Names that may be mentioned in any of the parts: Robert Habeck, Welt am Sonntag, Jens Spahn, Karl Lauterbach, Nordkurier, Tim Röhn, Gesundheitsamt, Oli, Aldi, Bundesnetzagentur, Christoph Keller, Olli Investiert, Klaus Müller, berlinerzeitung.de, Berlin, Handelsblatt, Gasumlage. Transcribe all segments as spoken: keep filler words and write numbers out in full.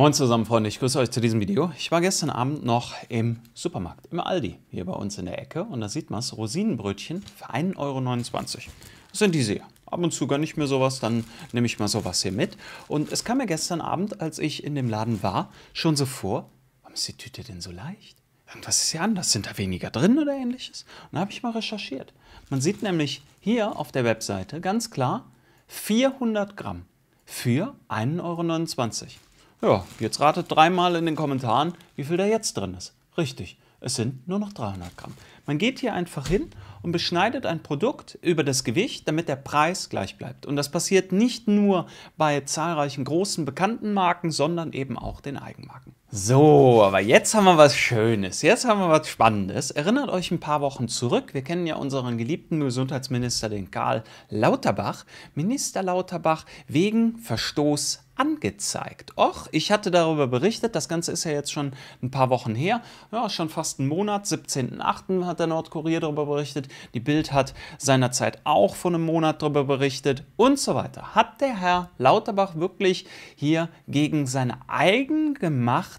Moin zusammen, Freunde, ich grüße euch zu diesem Video. Ich war gestern Abend noch im Supermarkt, im Aldi, hier bei uns in der Ecke. Und da sieht man es, Rosinenbrötchen für einen Euro neunundzwanzig. Das sind diese hier. Ab und zu gönne ich mir sowas, dann nehme ich mal sowas hier mit. Und es kam mir gestern Abend, als ich in dem Laden war, schon so vor, warum ist die Tüte denn so leicht? Was ist hier anders? Sind da weniger drin oder ähnliches? Und da habe ich mal recherchiert. Man sieht nämlich hier auf der Webseite ganz klar vierhundert Gramm für einen Euro neunundzwanzig. Ja, jetzt ratet dreimal in den Kommentaren, wie viel da jetzt drin ist. Richtig, es sind nur noch dreihundert Gramm. Man geht hier einfach hin und beschneidet ein Produkt über das Gewicht, damit der Preis gleich bleibt. Und das passiert nicht nur bei zahlreichen großen, bekannten Marken, sondern eben auch den Eigenmarken. So, aber jetzt haben wir was Schönes, jetzt haben wir was Spannendes. Erinnert euch ein paar Wochen zurück, wir kennen ja unseren geliebten Gesundheitsminister, den Karl Lauterbach. Minister Lauterbach wegen Verstoß angezeigt. Och, ich hatte darüber berichtet, das Ganze ist ja jetzt schon ein paar Wochen her, ja, schon fast einen Monat, siebzehnten achten hat der Nordkurier darüber berichtet, die Bild hat seinerzeit auch vor einem Monat darüber berichtet und so weiter. Hat der Herr Lauterbach wirklich hier gegen seine eigen gemacht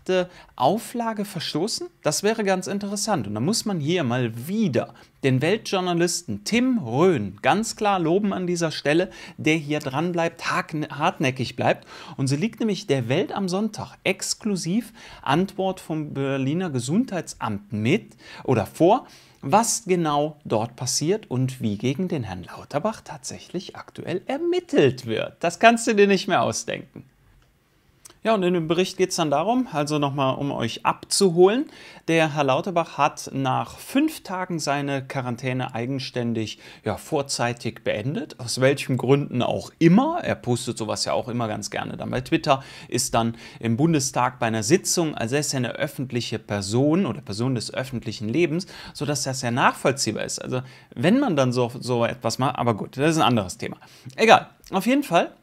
Auflage verstoßen? Das wäre ganz interessant. Und da muss man hier mal wieder den Weltjournalisten Tim Röhn ganz klar loben an dieser Stelle, der hier dran bleibt, hartnäckig bleibt. Und so liegt nämlich der Welt am Sonntag exklusiv Antwort vom Berliner Gesundheitsamt mit oder vor, was genau dort passiert und wie gegen den Herrn Lauterbach tatsächlich aktuell ermittelt wird. Das kannst du dir nicht mehr ausdenken. Ja, und in dem Bericht geht es dann darum, also nochmal um euch abzuholen, der Herr Lauterbach hat nach fünf Tagen seine Quarantäne eigenständig, ja, vorzeitig beendet, aus welchen Gründen auch immer. Er postet sowas ja auch immer ganz gerne dann bei Twitter, ist dann im Bundestag bei einer Sitzung, also er ist ja eine öffentliche Person oder Person des öffentlichen Lebens, sodass das ja nachvollziehbar ist. Also wenn man dann so, so etwas macht, aber gut, das ist ein anderes Thema. Egal, auf jeden Fall.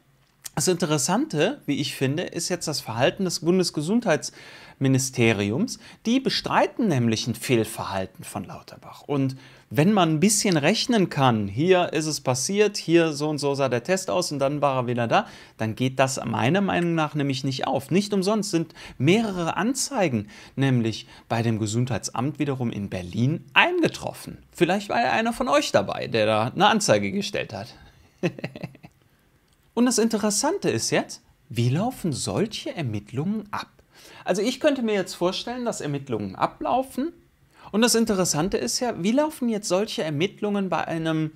Das Interessante, wie ich finde, ist jetzt das Verhalten des Bundesgesundheitsministeriums. Die bestreiten nämlich ein Fehlverhalten von Lauterbach. Und wenn man ein bisschen rechnen kann, hier ist es passiert, hier so und so sah der Test aus und dann war er wieder da, dann geht das meiner Meinung nach nämlich nicht auf. Nicht umsonst sind mehrere Anzeigen, nämlich bei dem Gesundheitsamt wiederum in Berlin, eingetroffen. Vielleicht war ja einer von euch dabei, der da eine Anzeige gestellt hat. Und das Interessante ist jetzt, wie laufen solche Ermittlungen ab? Also ich könnte mir jetzt vorstellen, dass Ermittlungen ablaufen. Und das Interessante ist ja, wie laufen jetzt solche Ermittlungen bei einem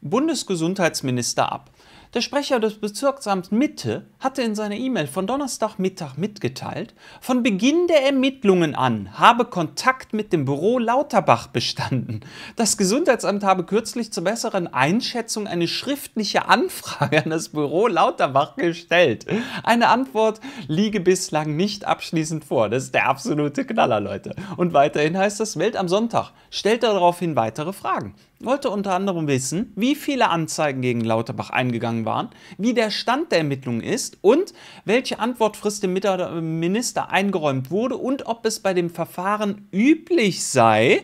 Bundesgesundheitsminister ab? Der Sprecher des Bezirksamts Mitte hatte in seiner E-Mail von Donnerstagmittag mitgeteilt, von Beginn der Ermittlungen an habe Kontakt mit dem Büro Lauterbach bestanden. Das Gesundheitsamt habe kürzlich zur besseren Einschätzung eine schriftliche Anfrage an das Büro Lauterbach gestellt. Eine Antwort liege bislang nicht abschließend vor. Das ist der absolute Knaller, Leute. Und weiterhin heißt das, Welt am Sonntag stellt daraufhin weitere Fragen. Wollte unter anderem wissen, wie viele Anzeigen gegen Lauterbach eingegangen waren, wie der Stand der Ermittlungen ist und welche Antwortfrist dem Minister eingeräumt wurde und ob es bei dem Verfahren üblich sei,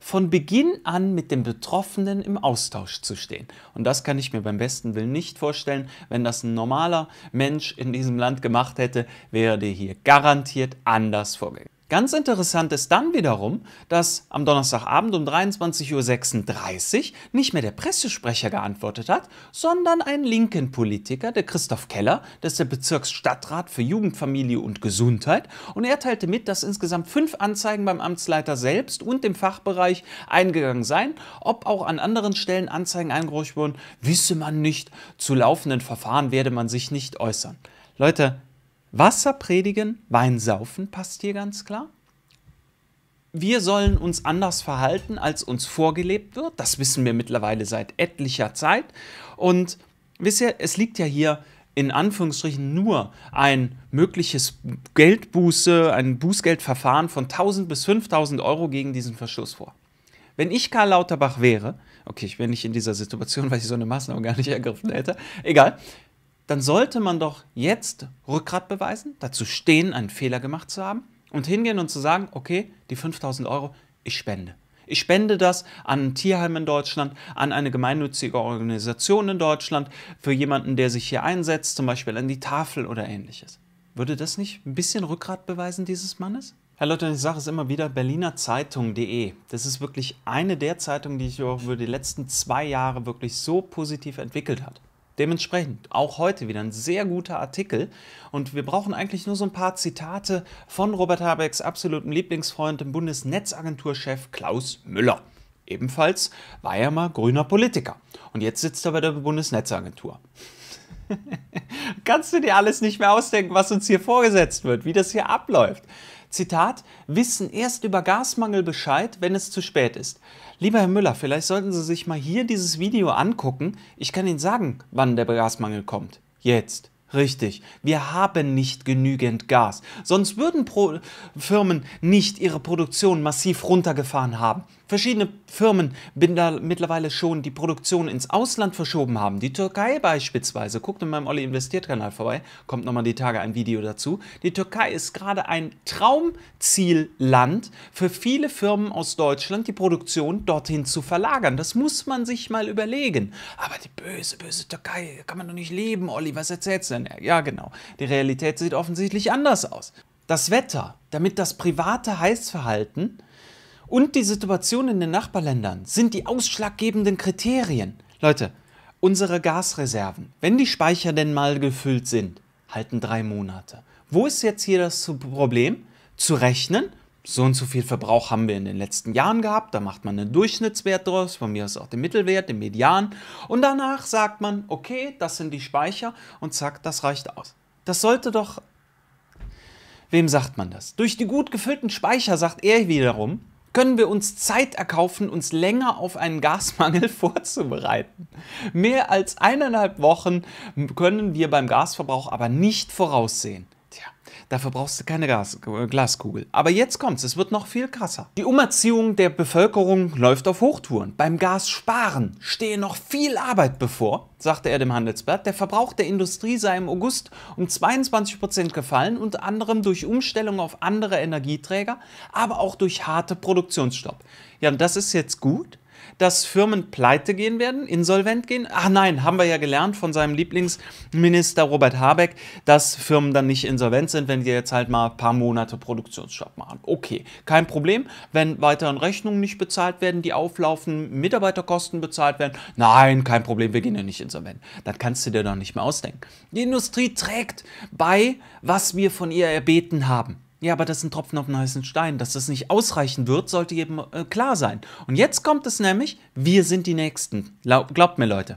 von Beginn an mit dem Betroffenen im Austausch zu stehen. Und das kann ich mir beim besten Willen nicht vorstellen. Wenn das ein normaler Mensch in diesem Land gemacht hätte, wäre der hier garantiert anders vorgegangen. Ganz interessant ist dann wiederum, dass am Donnerstagabend um dreiundzwanzig Uhr sechsunddreißig nicht mehr der Pressesprecher geantwortet hat, sondern ein linken Politiker, der Christoph Keller, das ist der Bezirksstadtrat für Jugend, Familie und Gesundheit. Und er teilte mit, dass insgesamt fünf Anzeigen beim Amtsleiter selbst und dem Fachbereich eingegangen seien. Ob auch an anderen Stellen Anzeigen eingereicht wurden, wisse man nicht. Zu laufenden Verfahren werde man sich nicht äußern. Leute, Wasser predigen, Wein saufen passt hier ganz klar. Wir sollen uns anders verhalten, als uns vorgelebt wird. Das wissen wir mittlerweile seit etlicher Zeit. Und wisst ihr, es liegt ja hier in Anführungsstrichen nur ein mögliches Geldbuße, ein Bußgeldverfahren von tausend bis fünftausend Euro gegen diesen Verstoß vor. Wenn ich Karl Lauterbach wäre, okay, ich wäre nicht in dieser Situation, weil ich so eine Maßnahme gar nicht ergriffen hätte, egal, dann sollte man doch jetzt Rückgrat beweisen, dazu stehen, einen Fehler gemacht zu haben und hingehen und zu sagen, okay, die fünftausend Euro, ich spende. Ich spende das an ein Tierheim in Deutschland, an eine gemeinnützige Organisation in Deutschland, für jemanden, der sich hier einsetzt, zum Beispiel an die Tafel oder ähnliches. Würde das nicht ein bisschen Rückgrat beweisen dieses Mannes? Herr Leute, ich sage es immer wieder, berliner zeitung punkt de. Das ist wirklich eine der Zeitungen, die sich über die letzten zwei Jahre wirklich so positiv entwickelt hat. Dementsprechend auch heute wieder ein sehr guter Artikel und wir brauchen eigentlich nur so ein paar Zitate von Robert Habecks absolutem Lieblingsfreund, dem Bundesnetzagenturchef Klaus Müller. Ebenfalls war er mal grüner Politiker und jetzt sitzt er bei der Bundesnetzagentur. Kannst du dir alles nicht mehr ausdenken, was uns hier vorgesetzt wird, wie das hier abläuft. Zitat, wissen erst über Gasmangel Bescheid, wenn es zu spät ist. Lieber Herr Müller, vielleicht sollten Sie sich mal hier dieses Video angucken. Ich kann Ihnen sagen, wann der Gasmangel kommt. Jetzt. Richtig. Wir haben nicht genügend Gas. Sonst würden Pro- Firmen nicht ihre Produktion massiv runtergefahren haben. Verschiedene Firmen mittlerweile schon die Produktion ins Ausland verschoben haben. Die Türkei beispielsweise. Guckt in meinem Olli Investiert Kanal vorbei. Kommt nochmal die Tage ein Video dazu. Die Türkei ist gerade ein Traumzielland für viele Firmen aus Deutschland, die Produktion dorthin zu verlagern. Das muss man sich mal überlegen. Aber die böse, böse Türkei, da kann man doch nicht leben, Olli. Was erzählst du denn? Ja, genau. Die Realität sieht offensichtlich anders aus. Das Wetter, damit das private Heißverhalten und die Situation in den Nachbarländern sind die ausschlaggebenden Kriterien. Leute, unsere Gasreserven, wenn die Speicher denn mal gefüllt sind, halten drei Monate. Wo ist jetzt hier das Problem? Zu rechnen? So und so viel Verbrauch haben wir in den letzten Jahren gehabt, da macht man einen Durchschnittswert draus, von mir aus auch den Mittelwert, den Median und danach sagt man, okay, das sind die Speicher und zack, das reicht aus. Das sollte doch... Wem sagt man das? Durch die gut gefüllten Speicher, sagt er wiederum, können wir uns Zeit erkaufen, uns länger auf einen Gasmangel vorzubereiten. Mehr als eineinhalb Wochen können wir beim Gasverbrauch aber nicht voraussehen. Tja, dafür brauchst du keine Gas Glaskugel. Aber jetzt kommt's, es wird noch viel krasser. Die Umerziehung der Bevölkerung läuft auf Hochtouren. Beim Gassparen stehe noch viel Arbeit bevor, sagte er dem Handelsblatt. Der Verbrauch der Industrie sei im August um zweiundzwanzig Prozent gefallen, unter anderem durch Umstellung auf andere Energieträger, aber auch durch harte Produktionsstopp. Ja, und das ist jetzt gut, dass Firmen pleite gehen werden, insolvent gehen. Ach nein, haben wir ja gelernt von seinem Lieblingsminister Robert Habeck, dass Firmen dann nicht insolvent sind, wenn die jetzt halt mal ein paar Monate Produktionsstopp machen. Okay, kein Problem, wenn weiteren Rechnungen nicht bezahlt werden, die auflaufen, Mitarbeiterkosten bezahlt werden. Nein, kein Problem, wir gehen ja nicht insolvent. Das kannst du dir doch nicht mehr ausdenken. Die Industrie trägt bei, was wir von ihr erbeten haben. Ja, aber das ist ein Tropfen auf den heißen Stein. Dass das nicht ausreichen wird, sollte jedem äh, klar sein. Und jetzt kommt es nämlich, wir sind die Nächsten. Glaubt mir, Leute.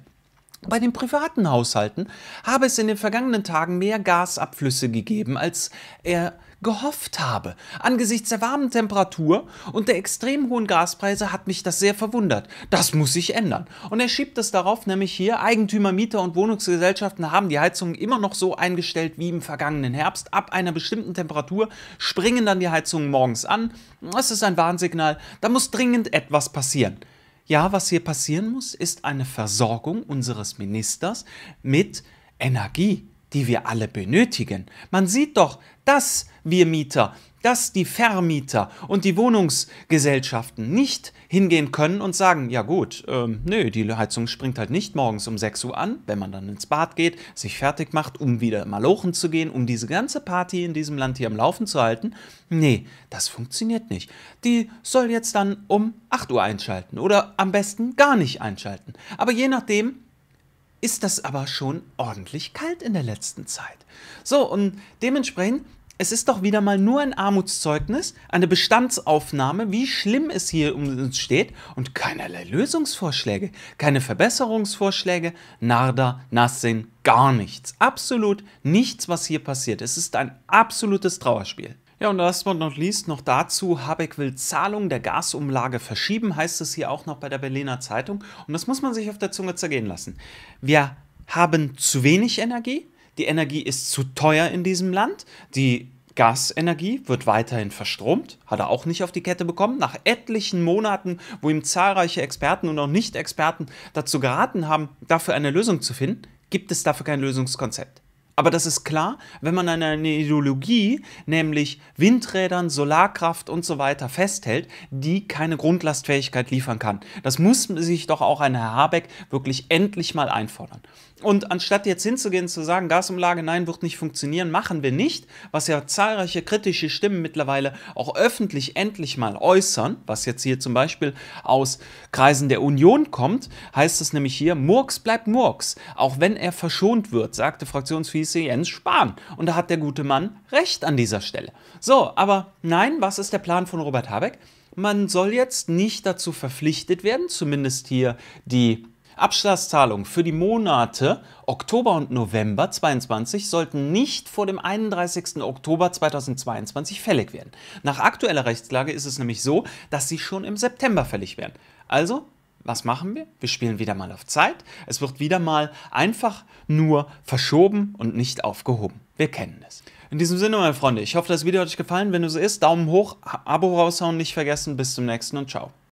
Bei den privaten Haushalten habe es in den vergangenen Tagen mehr Gasabflüsse gegeben, als er gehofft habe. Angesichts der warmen Temperatur und der extrem hohen Gaspreise hat mich das sehr verwundert. Das muss sich ändern. Und er schiebt es darauf, nämlich hier, Eigentümer, Mieter und Wohnungsgesellschaften haben die Heizungen immer noch so eingestellt wie im vergangenen Herbst. Ab einer bestimmten Temperatur springen dann die Heizungen morgens an. Das ist ein Warnsignal. Da muss dringend etwas passieren. Ja, was hier passieren muss, ist eine Versorgung unseres Ministers mit Energie, die wir alle benötigen. Man sieht doch, dass wir Mieter, dass die Vermieter und die Wohnungsgesellschaften nicht hingehen können und sagen, ja gut, ähm, nö, die Heizung springt halt nicht morgens um sechs Uhr an, wenn man dann ins Bad geht, sich fertig macht, um wieder malochen zu gehen, um diese ganze Party in diesem Land hier am Laufen zu halten. Nee, das funktioniert nicht. Die soll jetzt dann um acht Uhr einschalten oder am besten gar nicht einschalten. Aber je nachdem ist das aber schon ordentlich kalt in der letzten Zeit. So, und dementsprechend, es ist doch wieder mal nur ein Armutszeugnis, eine Bestandsaufnahme, wie schlimm es hier um uns steht und keinerlei Lösungsvorschläge, keine Verbesserungsvorschläge, nada, nothing, gar nichts. Absolut nichts, was hier passiert. Es ist ein absolutes Trauerspiel. Ja, und last but not least noch dazu, Habeck will Zahlung der Gasumlage verschieben, heißt es hier auch noch bei der Berliner Zeitung. Und das muss man sich auf der Zunge zergehen lassen. Wir haben zu wenig Energie, die Energie ist zu teuer in diesem Land, die Gasenergie wird weiterhin verstromt, hat er auch nicht auf die Kette bekommen. Nach etlichen Monaten, wo ihm zahlreiche Experten und auch Nicht-Experten dazu geraten haben, dafür eine Lösung zu finden, gibt es dafür kein Lösungskonzept. Aber das ist klar, wenn man an einer Ideologie, nämlich Windrädern, Solarkraft und so weiter festhält, die keine Grundlastfähigkeit liefern kann. Das muss sich doch auch ein Herr Habeck wirklich endlich mal einfordern. Und anstatt jetzt hinzugehen und zu sagen, Gasumlage, nein, wird nicht funktionieren, machen wir nicht, was ja zahlreiche kritische Stimmen mittlerweile auch öffentlich endlich mal äußern, was jetzt hier zum Beispiel aus Kreisen der Union kommt, heißt es nämlich hier, Murks bleibt Murks, auch wenn er verschont wird, sagte Fraktionsvize Jens Spahn. Und da hat der gute Mann recht an dieser Stelle. So, aber nein, was ist der Plan von Robert Habeck? Man soll jetzt nicht dazu verpflichtet werden, zumindest hier die Abschlagszahlung für die Monate Oktober und November zweitausendzweiundzwanzig sollten nicht vor dem einunddreißigsten Oktober zweitausendzweiundzwanzig fällig werden. Nach aktueller Rechtslage ist es nämlich so, dass sie schon im September fällig werden. Also, was machen wir? Wir spielen wieder mal auf Zeit. Es wird wieder mal einfach nur verschoben und nicht aufgehoben. Wir kennen es. In diesem Sinne, meine Freunde, ich hoffe, das Video hat euch gefallen. Wenn es so ist, Daumen hoch, Abo raushauen, nicht vergessen. Bis zum nächsten und ciao.